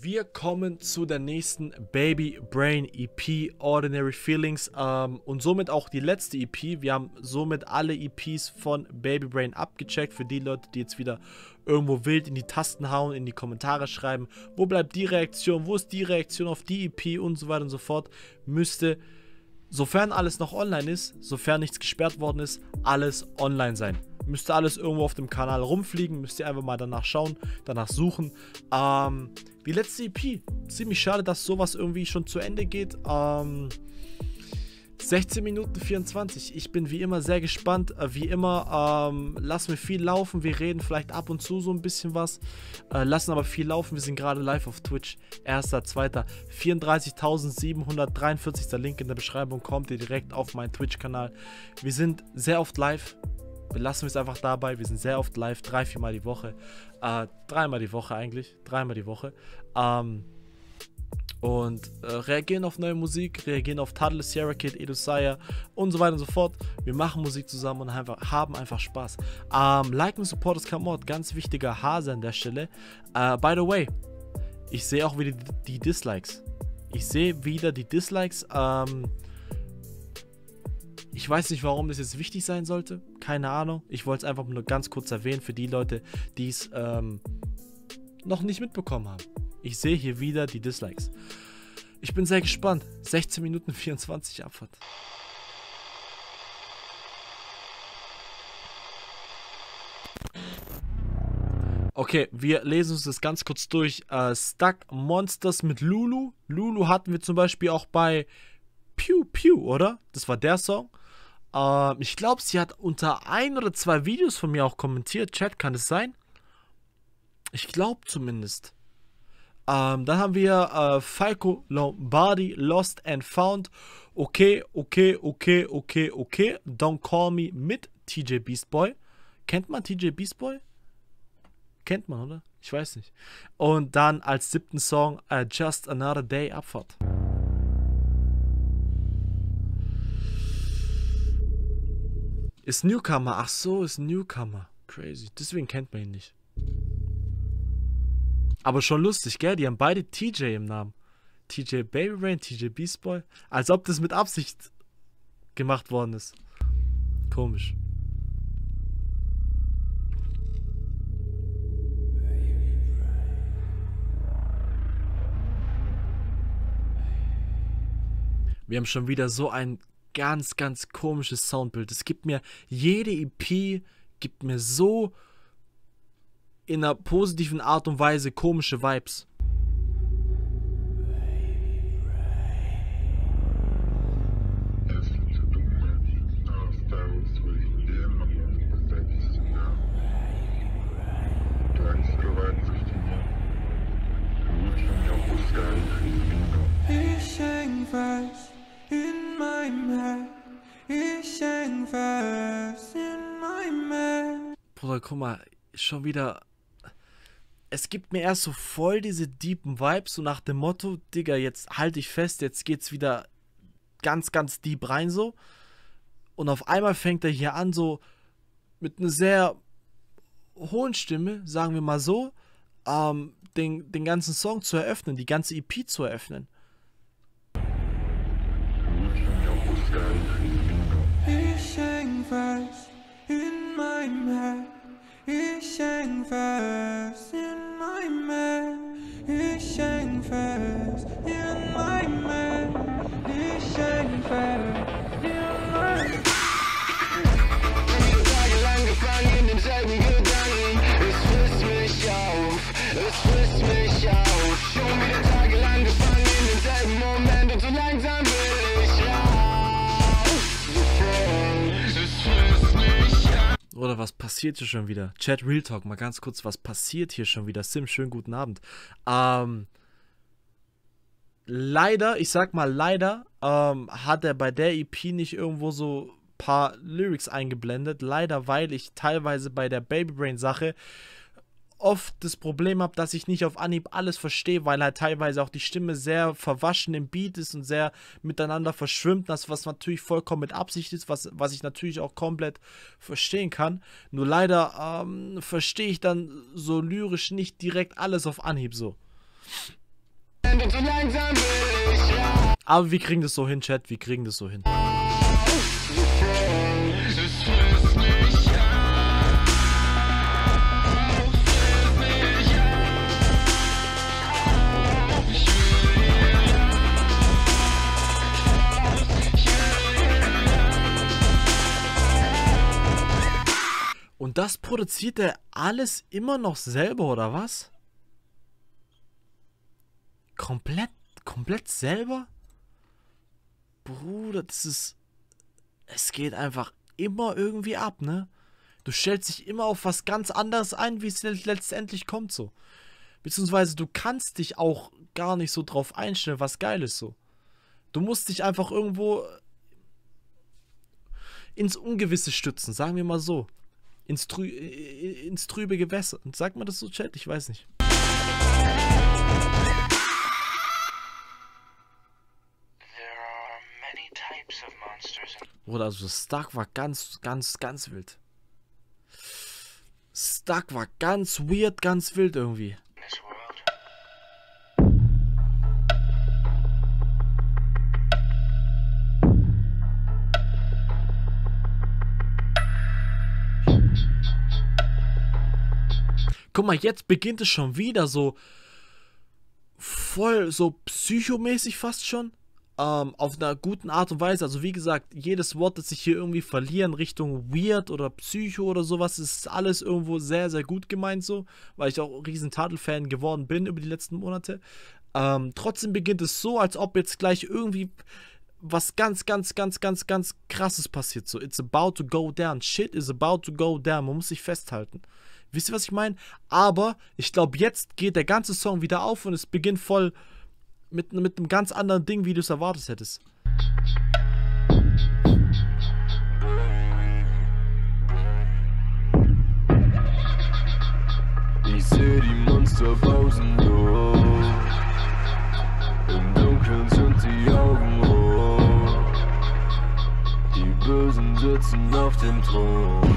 Wir kommen zu der nächsten Babybrain EP, Ordinary Feelings, und somit auch die letzte EP. Wir haben somit alle EPs von Babybrain abgecheckt. Für die Leute, die jetzt wieder irgendwo wild in die Tasten hauen, in die Kommentare schreiben, wo bleibt die Reaktion, wo ist die Reaktion auf die EP und so weiter und so fort, müsste, sofern alles noch online ist, sofern nichts gesperrt worden ist, alles online sein. Müsste alles irgendwo auf dem Kanal rumfliegen, müsst ihr einfach mal danach schauen, danach suchen. Die letzte EP, ziemlich schade, dass sowas irgendwie schon zu Ende geht. 16:24 Minuten. Ich bin wie immer sehr gespannt, wie immer, lassen wir viel laufen, wir reden vielleicht ab und zu so ein bisschen was, lassen aber viel laufen, wir sind gerade live auf Twitch, 1.2. 34.743, der Link in der Beschreibung, kommt ihr direkt auf meinen Twitch-Kanal. Wir sind sehr oft live. Lassen wir es einfach dabei, wir sind sehr oft live, 3-4 Mal die Woche, dreimal die Woche eigentlich, und reagieren auf neue Musik, reagieren auf Taddl, Sierra Kid, Edusaya und so weiter und so fort. Wir machen Musik zusammen und haben einfach Spaß. Liken, Support ist kein Mord, ganz wichtiger Hase an der Stelle. By the way, ich sehe auch wieder die Dislikes. Ich weiß nicht, warum das jetzt wichtig sein sollte. Keine Ahnung. Ich wollte es einfach nur ganz kurz erwähnen für die Leute, die es noch nicht mitbekommen haben. Ich sehe hier wieder die Dislikes. Ich bin sehr gespannt. 16:24 Minuten Abfahrt. Okay, wir lesen uns das ganz kurz durch. Stuck Monsters mit Lulu. Lulu hatten wir zum Beispiel auch bei Pew Pew, oder? Das war der Song. Ich glaube, sie hat unter 1 oder 2 Videos von mir auch kommentiert. Chat, kann es sein? Ich glaube zumindest. Dann haben wir Falco Lombardi, Lost and Found. Okay. Don't Call Me mit TJ Beastboy. Kennt man TJ Beastboy? Kennt man, oder? Ich weiß nicht. Und dann als 7. Song Just Another Day Abfahrt. Ist Newcomer, ach so, ist Newcomer. Crazy, deswegen kennt man ihn nicht. Aber schon lustig, gell? Die haben beide TJ im Namen. TJ Babybrain, TJ Beastboy. Als ob das mit Absicht gemacht worden ist. Komisch. Wir haben schon wieder so ein ganz, ganz komisches Soundbild. Es gibt mir, jede EP gibt mir so in einer positiven Art und Weise komische Vibes. Bruder, guck mal, schon wieder. Es gibt mir erst so voll diese deepen Vibes, so nach dem Motto, Digga, jetzt halte ich fest, jetzt geht's wieder ganz, ganz deep rein so. Und auf einmal fängt er hier an, so mit einer sehr hohen Stimme, sagen wir mal so, den ganzen Song zu eröffnen, die ganze EP zu eröffnen. Oder was passiert hier schon wieder? Chat, Real Talk, mal ganz kurz, was passiert hier schon wieder? Sim, schönen guten Abend. Leider, ich sag mal leider, hat er bei der EP nicht irgendwo so ein paar Lyrics eingeblendet. Leider, weil ich teilweise bei der Babybrain-Sache oft das Problem habe, dass ich nicht auf Anhieb alles verstehe, weil halt teilweise auch die Stimme sehr verwaschen im Beat ist und sehr miteinander verschwimmt, das, was natürlich vollkommen mit Absicht ist, was ich natürlich auch komplett verstehen kann. Nur leider verstehe ich dann so lyrisch nicht direkt alles auf Anhieb so. und langsam will ich ja. Aber wir kriegen das so hin, Chat, wir kriegen das so hin. Und das produziert er alles immer noch selber, oder was? Komplett selber? Bruder, das ist... Es geht einfach immer irgendwie ab, ne? Du stellst dich immer auf was ganz anderes ein, wie es letztendlich kommt, so. Beziehungsweise du kannst dich auch gar nicht so drauf einstellen, was geil ist, so. Du musst dich einfach irgendwo ins Ungewisse stützen, sagen wir mal so. Ins trübe Gewässer. Und sagt man das so, Chat? Ich weiß nicht. Oder also Stark war ganz wild. Stark war ganz weird, ganz wild irgendwie. Guck mal, jetzt beginnt es schon wieder so voll, so psychomäßig fast schon. Auf einer guten Art und Weise. Also wie gesagt, jedes Wort, das ich hier irgendwie verliere in Richtung weird oder Psycho oder sowas, ist alles irgendwo sehr, sehr gut gemeint so, weil ich auch ein riesen Taddl-Fan geworden bin über die letzten Monate. Trotzdem beginnt es so, als ob jetzt gleich irgendwie was ganz krasses passiert. So, it's about to go down. Shit is about to go down. Man muss sich festhalten. Wisst ihr, was ich meine? Aber ich glaube, jetzt geht der ganze Song wieder auf und es beginnt voll mit einem ganz anderen Ding, wie du es erwartet hättest. Ich sehe die Monster pausen durch. Im Dunkeln sind die Augen hoch. Die Bösen sitzen auf dem Thron.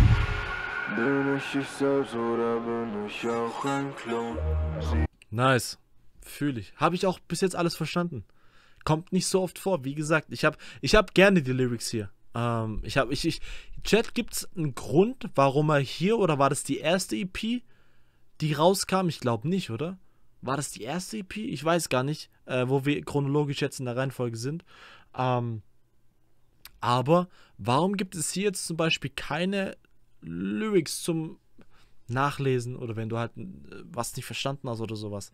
Bin ich selbst oder bin ich auch ein Klon? Nice. Fühle ich. Habe ich auch bis jetzt alles verstanden. Kommt nicht so oft vor. Wie gesagt, ich hab gerne die Lyrics hier. Chat, gibt's einen Grund, warum er hier, oder war das die erste EP, die rauskam? Ich glaube nicht, oder? War das die erste EP? Ich weiß gar nicht, wo wir chronologisch jetzt in der Reihenfolge sind. Aber warum gibt es hier jetzt zum Beispiel keine Lyrics zum Nachlesen, oder wenn du halt was nicht verstanden hast oder sowas?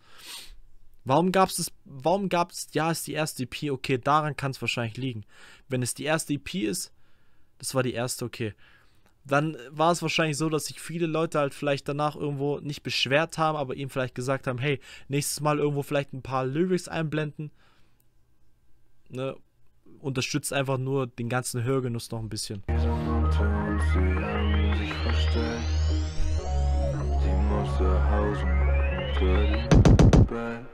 Warum gab's, ja, ist die erste EP, okay, daran kann es wahrscheinlich liegen. Wenn es die erste EP ist, das war die erste, okay. Dann war es wahrscheinlich so, dass sich viele Leute halt vielleicht danach irgendwo nicht beschwert haben, aber ihm vielleicht gesagt haben, hey, nächstes Mal irgendwo vielleicht ein paar Lyrics einblenden. Ne? Unterstützt einfach nur den ganzen Hörgenuss noch ein bisschen. Die haben sich versteckt. Die Monster hausen unter dem Bett.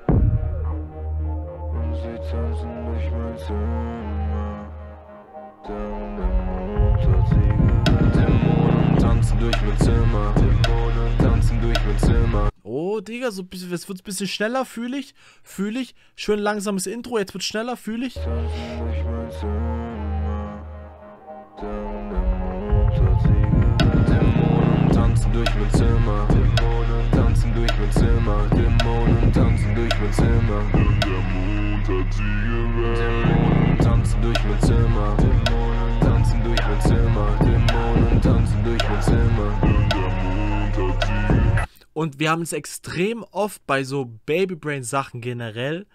Sie tanzen durch mein Zimmer, Dämonen unter Ziegeln. Dämonen tanzen durch mein Zimmer, Dämonen tanzen durch mein Zimmer. Oh, Digga, so, jetzt wird's ein bisschen schneller, fühl ich. Schön langsames Intro, jetzt wird's schneller, fühl ich. Tanzen durch mein Zimmer, Dämonen unter Ziegeln. Dämonen tanzen durch mein Zimmer, Dämonen tanzen durch mein Zimmer, Dämonen tanzen durch mein Zimmer. Dämonen tanzen durch mein Zimmer, Dämonen tanzen durch mein Zimmer, Dämonen tanzen durch mein Zimmer. Und wir haben es extrem oft bei so Babybrain-Sachen generell,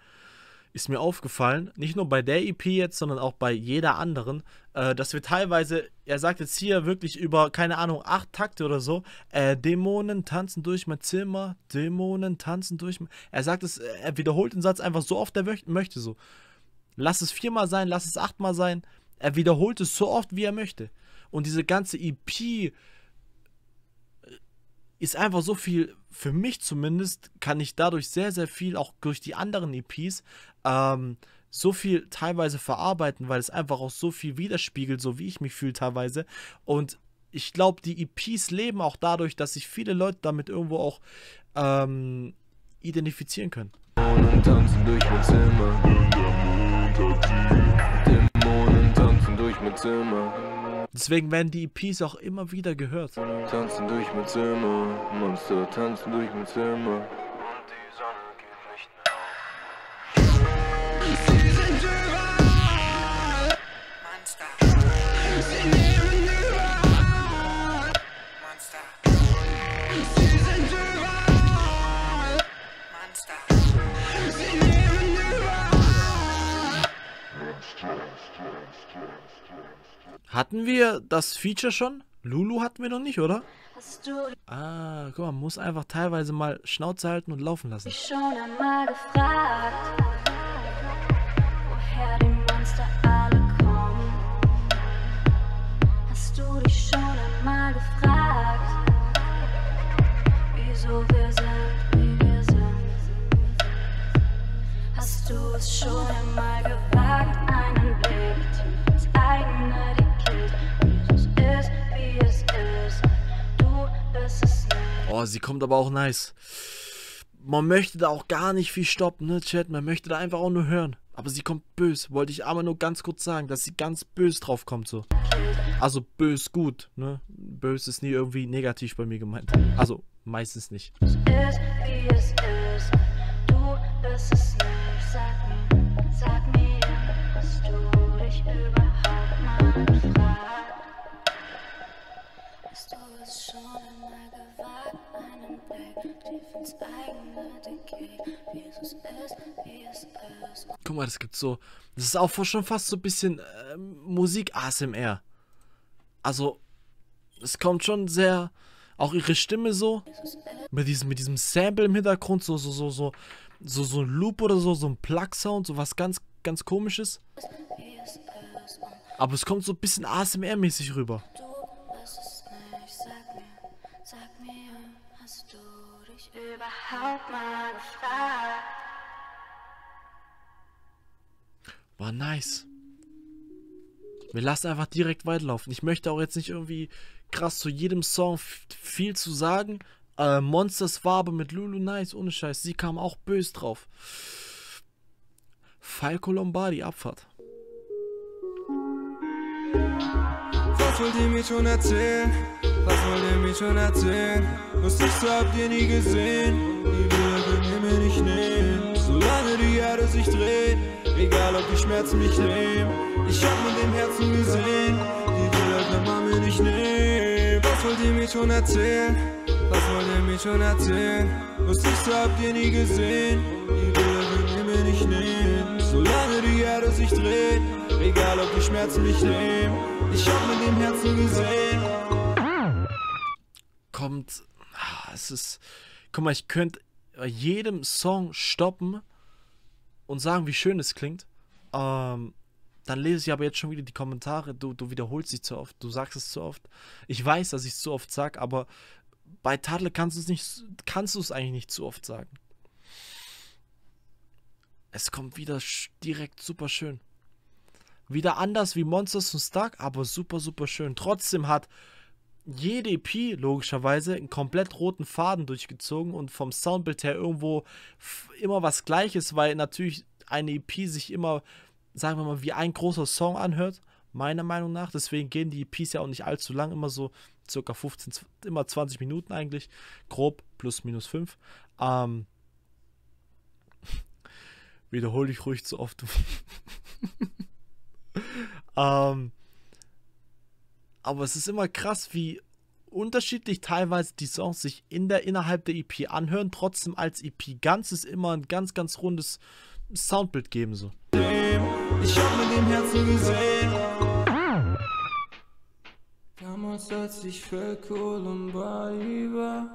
ist mir aufgefallen, nicht nur bei der EP jetzt, sondern auch bei jeder anderen, dass wir teilweise, er sagt jetzt hier wirklich über, keine Ahnung, 8 Takte oder so, Dämonen tanzen durch mein Zimmer, Dämonen tanzen durch mein... Er sagt es, er wiederholt den Satz einfach so oft, er möchte so. Lass es 4-mal sein, lass es 8-mal sein, er wiederholt es so oft, wie er möchte. Und diese ganze EP ist einfach so viel, für mich zumindest, kann ich dadurch sehr, sehr viel, auch durch die anderen EPs, so viel teilweise verarbeiten, weil es einfach auch so viel widerspiegelt, so wie ich mich fühle teilweise. Und ich glaube, die EPs leben auch dadurch, dass sich viele Leute damit irgendwo auch identifizieren können. Dämonen tanzen durch mein Zimmer. Dämonen tanzen durch mein Zimmer. Deswegen werden die EPs auch immer wieder gehört. Tanzen durch mein Zimmer. Monster tanzen durch mein Zimmer. Und die Sonne geht nicht mehr auf. Sie sind überall. Monster. Sie nehmen überall. Monster. Sie sind überall. Monster. Sie nehmen überall. Hatten wir das Feature schon? Lulu hatten wir noch nicht, oder? Ah, guck mal, man muss einfach teilweise mal Schnauze halten und laufen lassen. Ich schon einmal gefragt, woher die Monster alle kommen. Hast du dich schon einmal gefragt, wieso wir sind, wie wir sind? Hast du es schon einmal gewagt, einen Blick ins eigene Dickicht, wieso es ist, wie es ist? Oh, sie kommt aber auch nice. Man möchte da auch gar nicht viel stoppen, ne, Chat? Man möchte da einfach auch nur hören. Aber sie kommt böse. Wollte ich aber nur ganz kurz sagen, dass sie ganz böse drauf kommt, so. Also böse gut, ne? Böse ist nie irgendwie negativ bei mir gemeint. Also meistens nicht. Es ist, wie es ist. Du bist es nicht. Sag mir, dass du dich überhaupt mal fragst. Hast du es schon einmal gewagt, einen Blick tief ins eigene Dickicht, wie es ist, wie es ist. Guck mal, das gibt so, das ist auch schon fast so ein bisschen Musik ASMR. Also, es kommt schon sehr, auch ihre Stimme so, mit diesem Sample im Hintergrund, so ein Loop oder so ein Plug-Sound, so was ganz, ganz Komisches. Aber es kommt so ein bisschen ASMR-mäßig rüber. Überhaupt mal gefragt. War nice. Wir lassen einfach direkt weiterlaufen. Ich möchte auch jetzt nicht irgendwie krass zu jedem Song viel zu sagen. Monsters war aber mit Lulu nice, ohne Scheiß. Sie kam auch böse drauf. Falco Lombardi, Abfahrt. Was wollt ihr mir schon erzählen? Was wollt ihr mir schon erzählen? Was ich so habt ihr nie gesehen? Die Bilder könnt ihr mir nicht nehmen. Solange die Erde sich dreht, egal ob die Schmerzen mich nehmen. Ich hab mit dem Herzen gesehen, die Bilder kann man mir nicht nehmen. Was wollt ihr mir schon erzählen? Was wollt ihr mir schon erzählen? Was ich so habt ihr nie gesehen? Die Bilder könnt ihr mir nicht nehmen. Solange die Erde sich dreht, egal ob die Schmerzen mich nehmen. Ich hab mit dem Herzen gesehen. Kommt, es ist, guck mal, ich könnte bei jedem Song stoppen und sagen, wie schön es klingt. Dann lese ich aber jetzt schon wieder die Kommentare. Du wiederholst dich zu oft, du sagst es zu oft. Ich weiß, dass ich es zu oft sage, aber bei Taddl kannst du es eigentlich nicht zu oft sagen. Es kommt wieder direkt super schön. Wieder anders wie Monsters und Stark, aber super, super schön. Trotzdem hat jede EP logischerweise einen komplett roten Faden durchgezogen und vom Soundbild her irgendwo immer was Gleiches, weil natürlich eine EP sich immer, sagen wir mal, wie ein großer Song anhört, meiner Meinung nach. Deswegen gehen die EPs ja auch nicht allzu lang, immer so circa 15, immer 20 Minuten eigentlich, grob, plus minus 5. Wiederhole ich ruhig zu oft. Aber es ist immer krass, wie unterschiedlich teilweise die Songs sich innerhalb der EP anhören, trotzdem als EP Ganzes immer ein ganz, ganz rundes Soundbild geben. So. Ich hab mit dem Herzen gesehen. Damals, als ich Falco Lombardi war.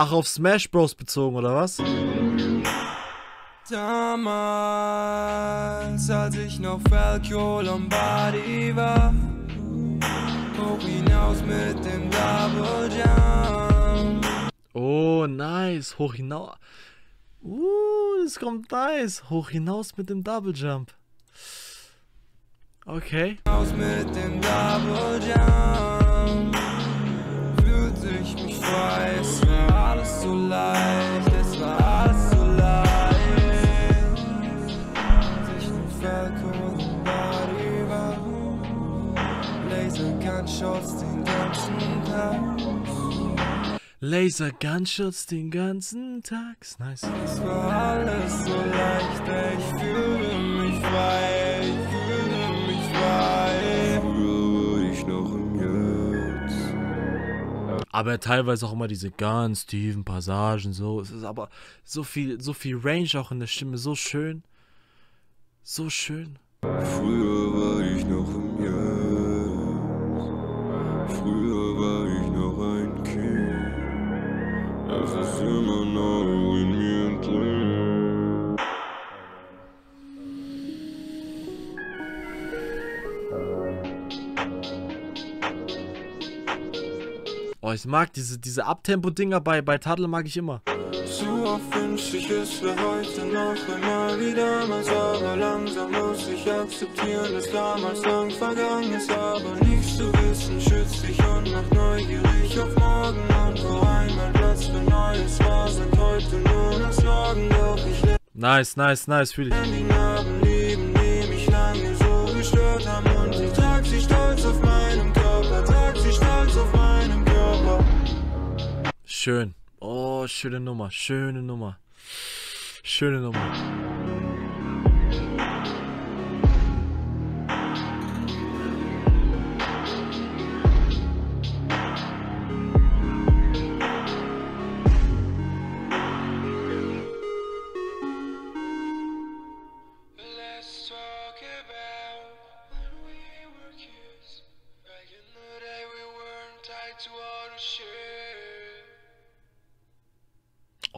Ach, auf Smash Bros bezogen, oder was? Damals, als ich noch Falco Lombardi war, hoch hinaus mit dem Double Jump. Oh, nice. Hoch hinaus. Es kommt nice. Hoch hinaus mit dem Double Jump. Okay. Aus mit dem Double Jump. Fühlt sich mich frei. Es war alles so leicht. Es war alles so leicht. Sich den Falco Lombardi überholen. Laser Gunshots den ganzen Tag. Laser Gunshots den ganzen Tag. Nice. Es war alles so leicht. Ich fühle mich frei. Ich fühle aber teilweise auch immer diese ganz tiefen Passagen, so. Es ist aber so viel Range auch in der Stimme, so schön. So schön. Früher war ich noch im Jahr. Früher war ich noch ein Kind. Das ist immer noch in mir drin. Oh, ich mag diese Abtempo-Dinger bei Taddl mag ich immer. Zu oft wünsche ich es für heute noch einmal wie damals, aber langsam muss ich akzeptieren, dass damals lang vergangen ist, aber nichts zu wissen schützt dich und macht neugierig auf morgen und wo einmal Platz für Neues war, sind heute nur das Sorgen, doch ich lebe. Nice, nice, nice, fühle ich. Denn die Narben leben, die mich lange so gestört haben und ich trag sie stolz auf meinem Körper, trag sie stolz auf meinem Körper. Schön. Oh, schöne Nummer. Schöne Nummer. Schöne Nummer.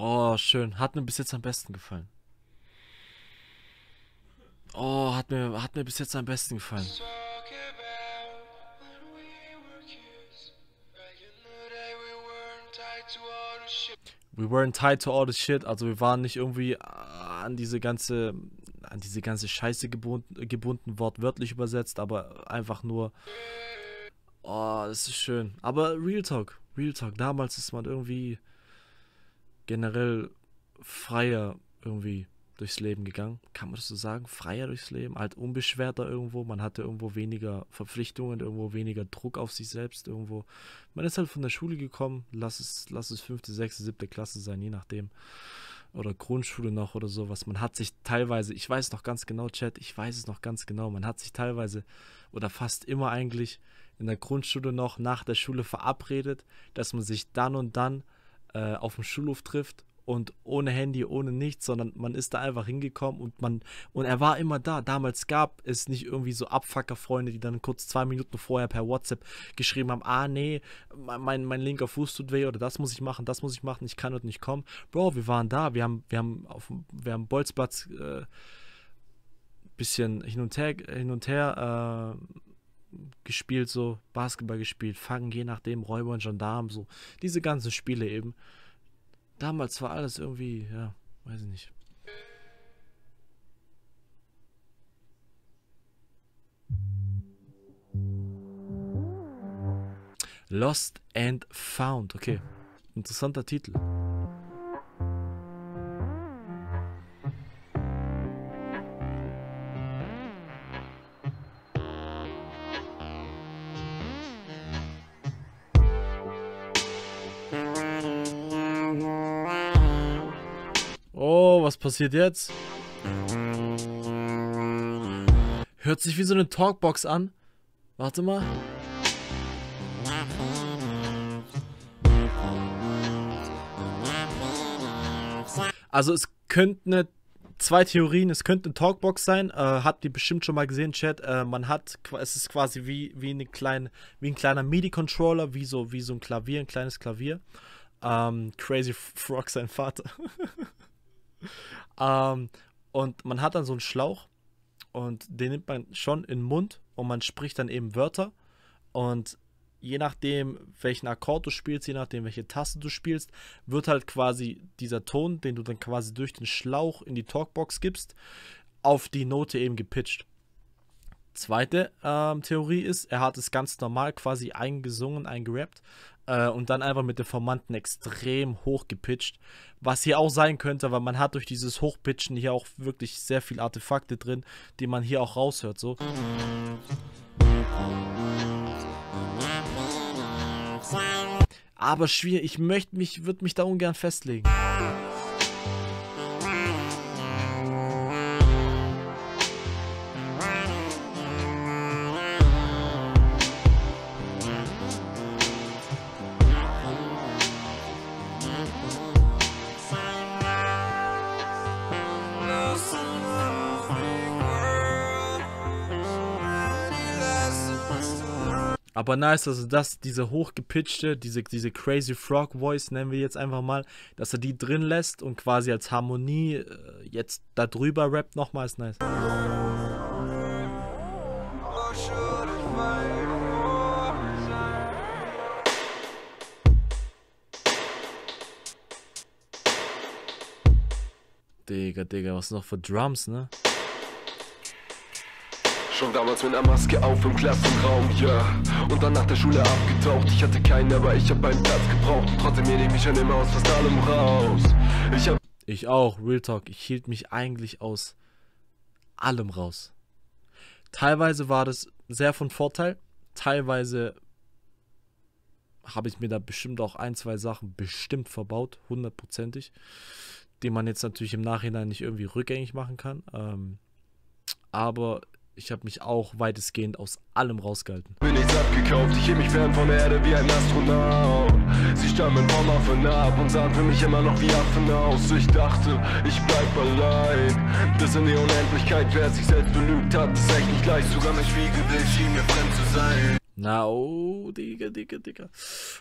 Oh, schön. Hat mir bis jetzt am besten gefallen. Oh, hat mir bis jetzt am besten gefallen. We weren't tied to all the shit. Also wir waren nicht irgendwie an diese ganze Scheiße gebunden, wortwörtlich übersetzt, aber einfach nur... Oh, das ist schön. Aber Real Talk. Real Talk. Damals ist man irgendwie... generell freier irgendwie durchs Leben gegangen. Kann man das so sagen? Freier durchs Leben, halt unbeschwerter irgendwo. Man hatte irgendwo weniger Verpflichtungen, irgendwo weniger Druck auf sich selbst irgendwo. Man ist halt von der Schule gekommen, lass es 5., 6., 7. Klasse sein, je nachdem. Oder Grundschule noch oder sowas. Man hat sich teilweise, ich weiß noch ganz genau, Chat, ich weiß es noch ganz genau, man hat sich teilweise oder fast immer eigentlich in der Grundschule noch nach der Schule verabredet, dass man sich dann und dann auf dem Schulhof trifft und ohne Handy, ohne nichts, sondern man ist da einfach hingekommen und er war immer da. Damals gab es nicht irgendwie so Abfucker-Freunde, die dann kurz 2 Minuten vorher per WhatsApp geschrieben haben, ah nee, mein linker Fuß tut weh oder das muss ich machen, ich kann heute nicht kommen. Bro, wir waren da, wir haben Bolzplatz bisschen hin und her gespielt, so Basketball gespielt, Fangen, je nachdem, Räuber und Gendarmen, so diese ganzen Spiele eben. Damals war alles irgendwie, ja, weiß ich nicht. Lost and Found, okay, interessanter Titel. Was passiert jetzt? Hört sich wie so eine Talkbox an. Warte mal. Also es könnte zwei Theorien. Es könnte eine Talkbox sein. Habt ihr bestimmt schon mal gesehen, Chat. Es ist quasi wie ein kleiner MIDI-Controller, wie so ein Klavier, ein kleines Klavier. Crazy Frog, sein Vater. Und man hat dann so einen Schlauch und den nimmt man schon in den Mund und man spricht dann eben Wörter und je nachdem welchen Akkord du spielst, je nachdem welche Taste du spielst, wird halt quasi dieser Ton, den du dann quasi durch den Schlauch in die Talkbox gibst, auf die Note eben gepitcht. Zweite Theorie ist, er hat es ganz normal quasi eingesungen, eingerappt und dann einfach mit dem Formanten extrem hochgepitcht, was hier auch sein könnte, weil man hat durch dieses Hochpitchen hier auch wirklich sehr viele Artefakte drin, die man hier auch raushört, so. Aber schwierig, ich würde mich da ungern festlegen. Aber nice, also dass diese hochgepitchte, diese Crazy Frog Voice nennen wir jetzt einfach mal, dass er die drin lässt und quasi als Harmonie jetzt da drüber rappt nochmal, ist nice. Digga, was noch für Drums, ne? Schon damals mit einer Maske auf im Klassenraum, ja. Yeah. Und dann nach der Schule abgetaucht. Ich hatte keinen, aber ich hab einen Platz gebraucht. Und trotzdem hielt ich mich schon immer aus fast allem raus. Ich auch, Real Talk. Ich hielt mich eigentlich aus allem raus. Teilweise war das sehr von Vorteil. Teilweise habe ich mir da bestimmt auch ein, zwei Sachen bestimmt verbaut. 100%ig. Die man jetzt natürlich im Nachhinein nicht irgendwie rückgängig machen kann. Aber ich habe mich auch weitestgehend aus allem rausgehalten. Bin nichts abgekauft, ich heb mich fern von der Erde wie ein Astronaut. Sie stammen vom Affen ab und sahen für mich immer noch wie Affen aus. Ich dachte, ich bleib allein. Bis in die Unendlichkeit, wer sich selbst belügt hat, ist echt nicht gleich. Sogar mein Spiegelbild schien mir fremd zu sein. Na, oh, Digga.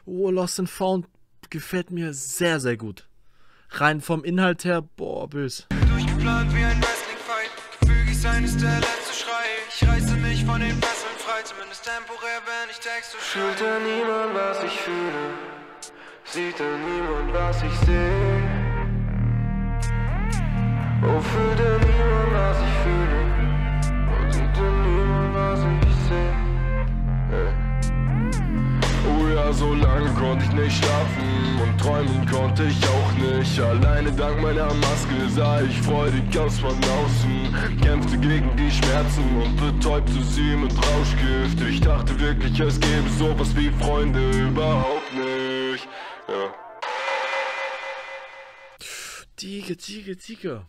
Oh, Lost and Found gefällt mir sehr, sehr gut. Rein vom Inhalt her, boah, böse. Durchgeplant wie ein Wrestling-Fight, gefügig sein ist der letzte Schrei. Ich reiße mich von den Fesseln frei, zumindest temporär, wenn ich Texte schreibe. Fühlt da niemand, was ich fühle? Sieht da niemand, was ich sehe? Oh, fühlt da niemand, was ich fühle? Und sieht da niemand, was ich sehe? Oh ja, so lange konnte ich nicht schlafen und träumen konnte ich auch nicht. Alleine dank meiner Maske sah ich freudig aus von außen, kämpfte gegen die Schmerzen und betäubte sie mit Rauschgift. Ich dachte wirklich, es gäbe sowas wie Freunde, überhaupt nicht. Ja. Digga.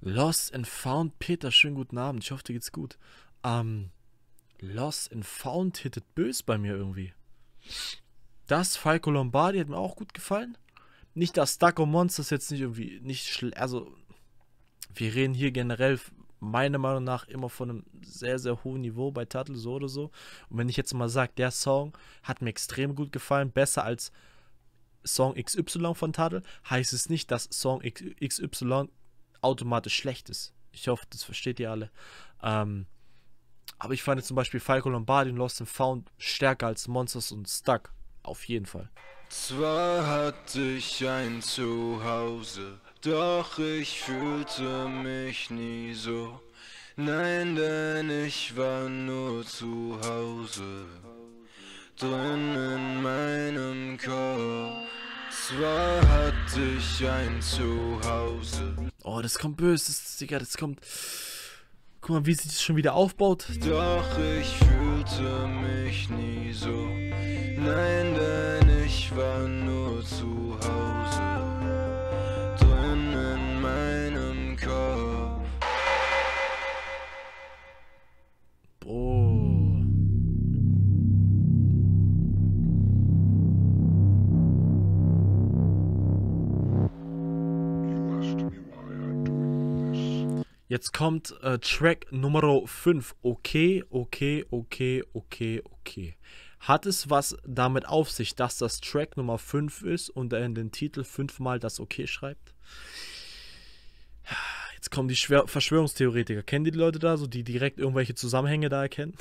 Lost and Found, Peter, schönen guten Abend. Ich hoffe, dir geht's gut. Lost and Found hittet böse bei mir irgendwie. Das Falco Lombardi hat mir auch gut gefallen. Nicht, dass Stucco Monsters jetzt nicht irgendwie, also wir reden hier generell meiner Meinung nach immer von einem sehr, sehr hohen Niveau bei Taddl, so oder so. Und wenn ich jetzt mal sage, der Song hat mir extrem gut gefallen, besser als Song XY von Taddl, heißt es nicht, dass Song XY automatisch schlecht ist. Ich hoffe, das versteht ihr alle. Aber ich fand jetzt zum Beispiel Falco Lombardi und Lost and Found stärker als Monsters und Stuck. Auf jeden Fall. Zwar hatte ich ein Zuhause, doch ich fühlte mich nie so. Nein, denn ich war nur zu Hause, drin in meinem Kopf. Zwar hatte ich ein Zuhause. Oh, das kommt böse, Digga, das kommt... Guck mal, wie sie das schon wieder aufbaut. Doch ich fühlte mich nie so. Nein, denn ich war nur zu Hause, drin in meinem Kopf. Boah. Jetzt kommt Track Nummer 5. Okay. Hat es was damit auf sich, dass das Track Nummer 5 ist und er in den Titel 5-mal das Okay schreibt? Jetzt kommen die Verschwörungstheoretiker. Kennen die Leute da so, die direkt irgendwelche Zusammenhänge da erkennen?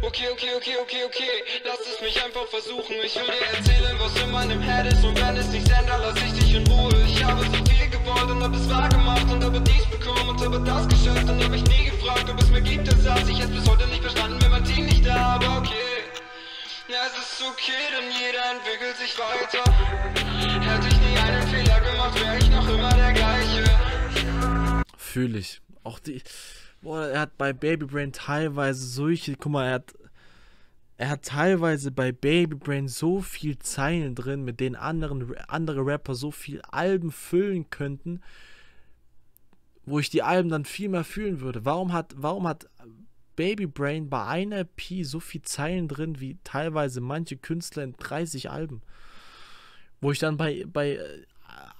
Okay. okay, lass es mich einfach versuchen. Ich will dir erzählen, was in meinem Head ist. Und wenn es nicht ändert, lass ich dich in Ruhe. Ich habe so viel gewollt und hab es wahr gemacht. Und habe dies bekommen und habe das geschafft. Und hab mich nie gefragt, ob es mir gibt, das saß ich jetzt bis heute nicht verstanden, wenn mein Team nicht da. Aber okay, ja, es ist okay, denn jeder entwickelt sich weiter. Hätte ich nie einen Fehler gemacht, wäre ich noch immer der gleiche. Fühl ich. Auch die... Boah, er hat bei Babybrain teilweise solche... Guck mal, er hat teilweise bei Babybrain so viel Zeilen drin, mit denen andere Rapper so viel Alben füllen könnten, wo ich die Alben dann viel mehr fühlen würde. Warum hat Babybrain bei einer EP so viel Zeilen drin, wie teilweise manche Künstler in 30 Alben? Wo ich dann bei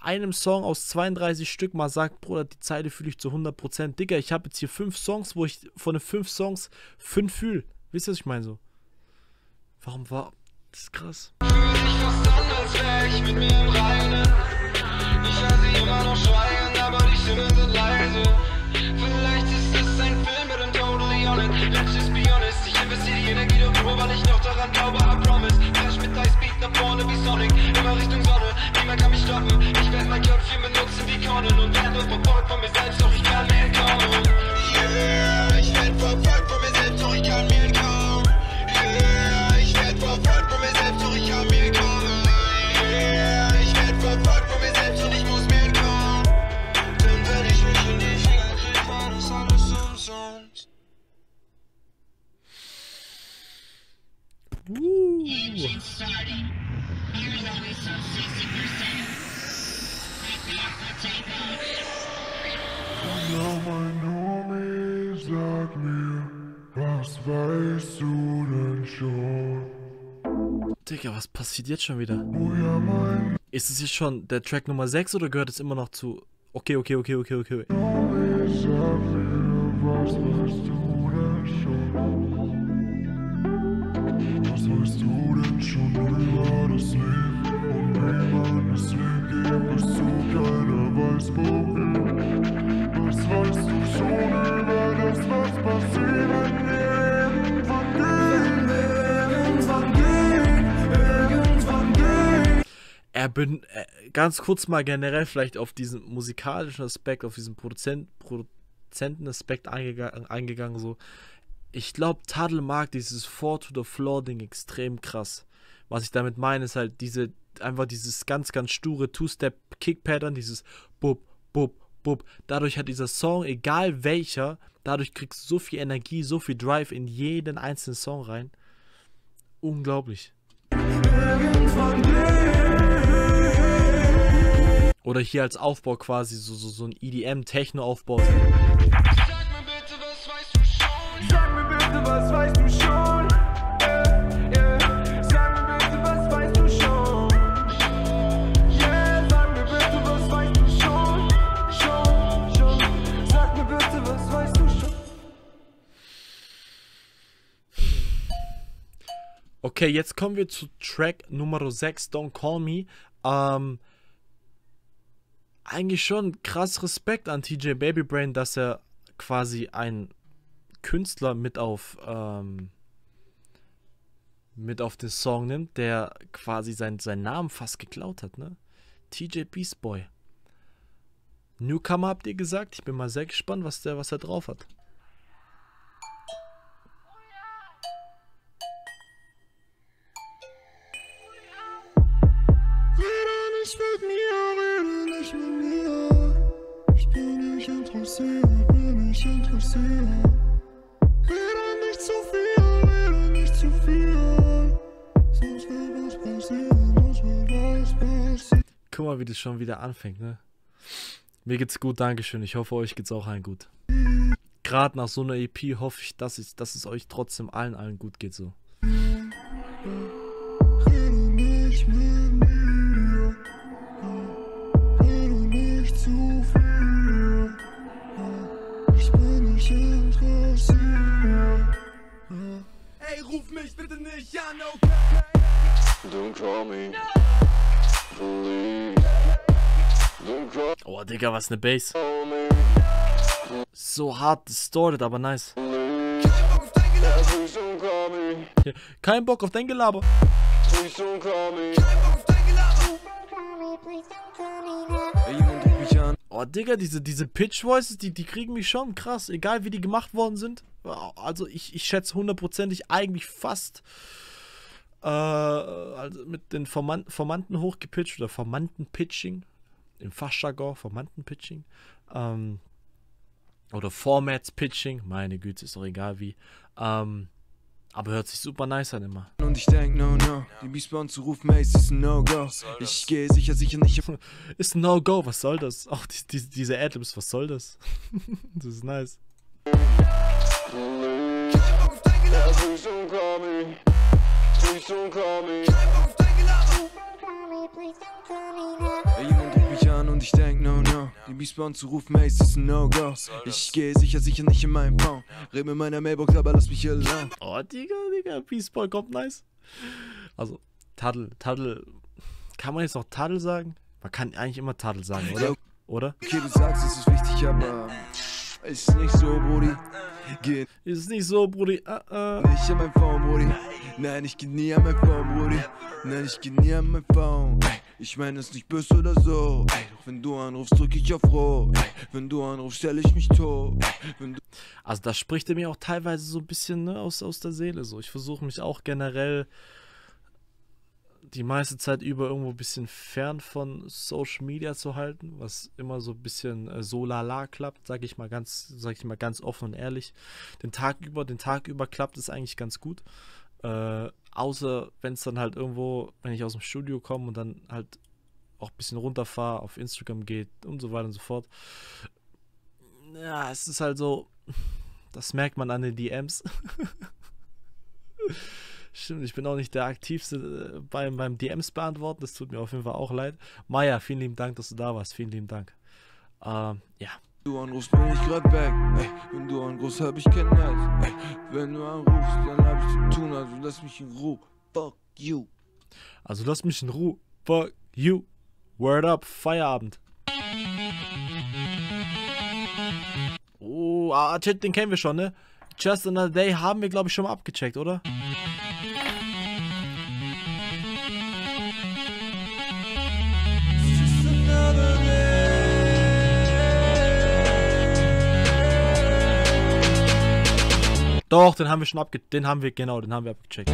einem Song aus 32 Stück mal sagt, Bruder, die Zeile fühle ich zu 100%. Digga, ich habe jetzt hier 5 Songs, wo ich von den 5 Songs 5 fühle. Wisst ihr, was ich meine so? Warum war... Das ist krass. Fühl sich fast an, als wär ich mit mir im Reinen. Ich hör sie immer noch schreien, aber die Stimmen sind leise. Vielleicht ist es ein Film mit einem Totally on it. Let's just be honest, ich investiere die Energie darüber, weil ich noch daran glaube, I promise. Flash mit Ice Beat nach vorne wie Sonic, immer Richtung Sonne. Niemand kann mich stoppen, ich werd mein Köpfchen benutzen wie Conan. Und werd nur verfolgt von mir selbst, doch ich kann mir entkommen. Yeah, ich werd verfolgt von mir selbst, doch ich kann mir entkommen. Yeah, ich werd verfolgt von mir selbst, doch ich kann mir entkommen. Yeah, ich werd verfolgt von mir selbst und ich muss mir entkommen. Dann werd ich mich in die Finger kriegen, war das alles umsonst. Ja, mein Homie, sag mir, was weißt du denn schon? Digga, was passiert jetzt schon wieder? Oh ja, mein... Ist es jetzt schon der Track Nummer 6 oder gehört es immer noch zu... Okay. Homie, sag mir, was weißt du denn schon? Was weißt du denn schon über das Leben? Es wird geben, bis zu keiner weiß wohin. Was weißt du schon über das, was passiert im Leben? Irgendwann geht. Ganz kurz mal generell vielleicht auf diesen musikalischen Aspekt, auf diesen Produzentenaspekt eingegangen so. Ich glaube, Taddl mag dieses 4-to-the-floor-Ding extrem krass. Was ich damit meine, ist halt dieses ganz, ganz sture Two-Step-Kick-Pattern, dieses Bub, Bub, Bub. Dadurch hat dieser Song, egal welcher, dadurch kriegst du so viel Energie, so viel Drive in jeden einzelnen Song rein. Unglaublich. Oder hier als Aufbau quasi, so ein EDM-Techno-Aufbau. Sag mir bitte, was weißt du schon? Sag mir bitte, was weißt du schon? Okay, jetzt kommen wir zu Track Nummer 6, Don't Call Me. Eigentlich schon krass Respekt an TJ Babybrain, dass er quasi einen Künstler mit auf den Song nimmt, der quasi seinen Namen fast geklaut hat, ne? TJ Beastboy. Newcomer habt ihr gesagt, ich bin mal sehr gespannt, was er drauf hat. Guck mal, wie das schon wieder anfängt, ne? Mir geht's gut, Dankeschön. Ich hoffe, euch geht's auch allen gut. Gerade nach so einer EP hoffe ich, dass es euch trotzdem allen gut geht so. Ey, ruf mich bitte nicht an, okay? Don't call me. Don't call. Oh, Digga, was eine Bass. So hart distorted, aber nice. Kein Bock auf dein Gelaber. Oh, Digga, diese Pitch-Voices, die kriegen mich schon krass. Egal, wie die gemacht worden sind. Also, ich schätze hundertprozentig eigentlich fast also mit den Formanten hochgepitcht oder Formanten-Pitching. Im Fachjargon, Formanten-Pitching. Oder Formats-Pitching. Meine Güte, ist doch egal wie. Aber hört sich super nice an immer. Und ich denk, no, no. Die Beastborn zu rufen, hey, ist ein No-Go. Ich gehe sicher nicht. Ist ein No-Go, was soll das? Auch diese Adlibs, was soll das? Das ist nice. Und ich denk, no, no. Die Beastborn zu rufen, hey, ist ein No-Go. Ich gehe sicher nicht in meinen Pound. Red mit meiner Mailbox, aber lass mich hier lang. Oh, Digga, Beastboy kommt nice. Also, Taddl. Kann man jetzt auch Taddl sagen? Man kann eigentlich immer Taddl sagen, oder? Oder? Okay, du sagst, es ist wichtig, aber ist nicht so, Brudi. Geht. Ist nicht so, Brudi. Nicht an mein Phone, Brudi. Nein, ich geh nie an mein Phone, Brudi. Nein, ich geh nie an mein Phone. Ich meine, es ist nicht böse oder so. Ey, doch wenn du anrufst, drück ich auf Rot. Wenn du anrufst, stelle ich mich tot. Also das spricht er mir auch teilweise so ein bisschen, ne, aus der Seele. So. Ich versuche mich auch generell die meiste Zeit über irgendwo ein bisschen fern von Social Media zu halten, was immer so ein bisschen so lala klappt, sag ich mal ganz offen und ehrlich. Den Tag über klappt es eigentlich ganz gut. Außer wenn es dann halt irgendwo, wenn ich aus dem Studio komme und dann halt auch ein bisschen runterfahre, auf Instagram geht und so weiter und so fort. Ja, es ist halt so, das merkt man an den DMs. Stimmt, ich bin auch nicht der Aktivste beim DMs beantworten, das tut mir auf jeden Fall auch leid. Maja, vielen lieben Dank, dass du da warst, vielen lieben Dank. Ja. Wenn du anrufst, bin ich grad weg. Ey, wenn du anrufst, hab ich kein Netz. Ey, wenn du anrufst, dann hab ich zu tun. Also lass mich in Ruhe. Fuck you. Also lass mich in Ruhe. Fuck you. Word up. Feierabend. Oh, Chat, den kennen wir schon, ne? Just Another Day haben wir, glaube ich, schon mal abgecheckt, oder? Doch, den haben wir schon abgecheckt. Den haben wir abgecheckt.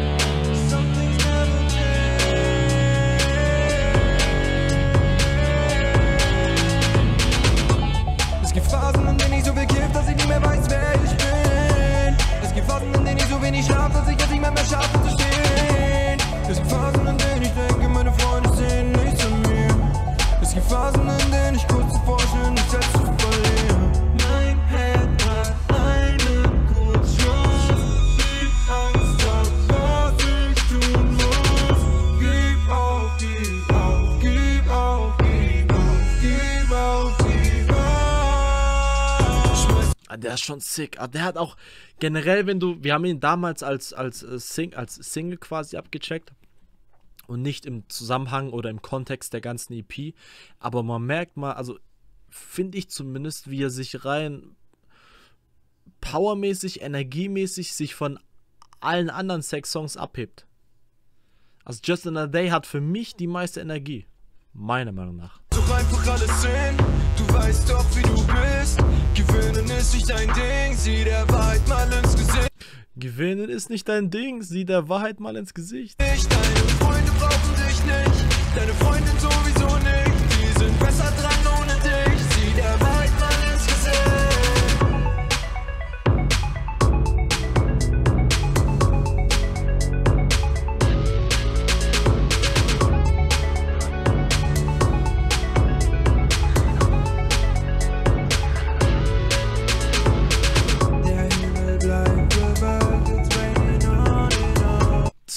Es gibt Phasen, in denen ich so viel kiff, dass ich nicht mehr weiß, wer ich bin. Es gibt Phasen, in denen ich so wenig schlaf, dass ich jetzt nicht mehr schaffe zu stehen. Es gibt Phasen, in denen ich denke, meine Freunde sehen nichts an mir. Es gibt Phasen, in denen ich kurz zuvor bin, mich selbst zu verlieren. Mein Herz hat einen Kurzschluss. Der ist schon sick. Der hat auch generell, wir haben ihn damals als Single quasi abgecheckt und nicht im Zusammenhang oder im Kontext der ganzen EP, aber man merkt mal, also finde ich zumindest, wie er sich rein powermäßig, energiemäßig sich von allen anderen Sex-Songs abhebt. Also Just Another Day hat für mich die meiste Energie, meiner Meinung nach. Such einfach alles hin, du weißt doch, wie du bist. Gewinnen ist nicht dein Ding, sieh der Wahrheit mal ins Gesicht. Gewinnen ist nicht dein Ding, sieh der Wahrheit mal ins Gesicht. Deine Freunde brauchen dich nicht, deine Freundin sowieso nicht. Die sind besser dran ohne dich, sieh der Wahrheit mal ins Gesicht.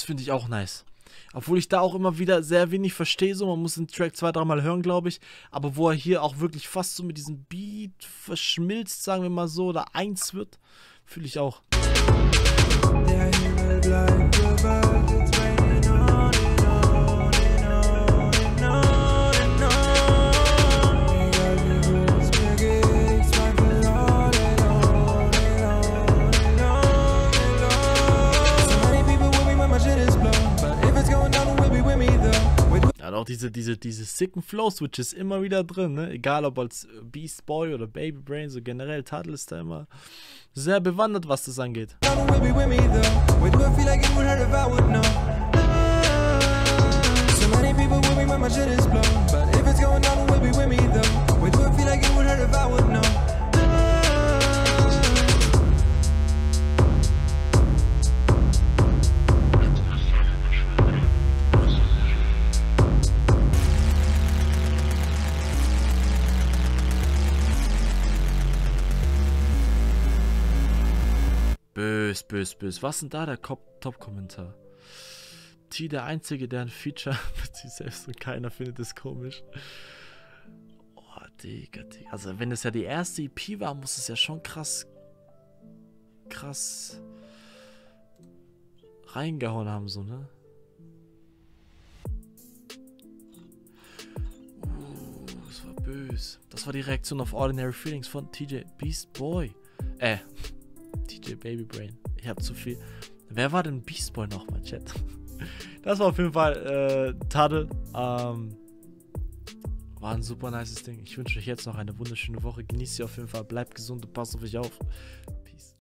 Finde ich auch nice. Obwohl ich da auch immer wieder sehr wenig verstehe, so, man muss den Track 2-3 Mal hören, glaube ich, aber wo er hier auch wirklich fast so mit diesem Beat verschmilzt, sagen wir mal so, oder eins wird, fühle ich auch. Der Himmel bleibt über den Zweig. auch diese sicken Flow-Switches immer wieder drin, ne? Egal ob als Beastboy oder Babybrain, so generell Taddl ist da immer sehr bewandert, was das angeht. Bös, bös, bös. Was sind da der Top-Kommentar? T, der Einzige, der ein Feature mit sich selbst und keiner findet es komisch. Oh, Digga, Digga. Also, wenn es ja die erste EP war, muss es ja schon krass reingehauen haben, so, ne? Das war bös. Das war die Reaktion auf Ordinary Feelings von TJ Beastboy. TJ Babybrain. Ich hab zu viel. Wer war denn Beastboy nochmal, Chat? Das war auf jeden Fall Taddl. War ein super nices Ding. Ich wünsche euch jetzt noch eine wunderschöne Woche. Genießt sie auf jeden Fall. Bleibt gesund und passt auf euch auf.